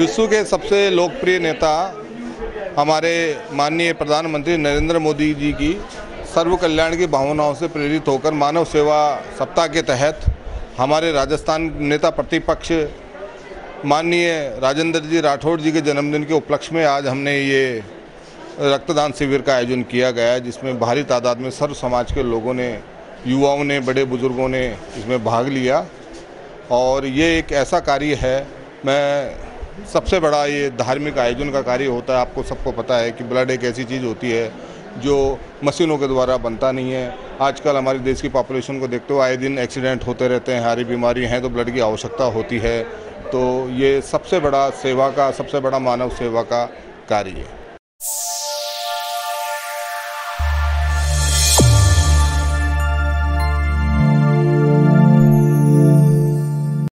विश्व के सबसे लोकप्रिय नेता हमारे माननीय प्रधानमंत्री नरेंद्र मोदी जी की सर्व कल्याण की भावनाओं से प्रेरित होकर मानव सेवा सप्ताह के तहत हमारे राजस्थान नेता प्रतिपक्ष माननीय राजेंद्र जी राठौड़ जी के जन्मदिन के उपलक्ष्य में आज हमने ये रक्तदान शिविर का आयोजन किया गया है, जिसमें भारी तादाद में सर्व समाज के लोगों ने, युवाओं ने, बड़े बुजुर्गों ने इसमें भाग लिया। और ये एक ऐसा कार्य है, मैं सबसे बड़ा ये धार्मिक आयोजन का कार्य होता है। आपको सबको पता है कि ब्लड एक ऐसी चीज़ होती है जो मशीनों के द्वारा बनता नहीं है। आजकल हमारे देश की पॉपुलेशन को देखते हुए आए दिन एक्सीडेंट होते रहते हैं, हमारी बीमारी हैं, तो ब्लड की आवश्यकता होती है। तो ये सबसे बड़ा मानव सेवा का कार्य है।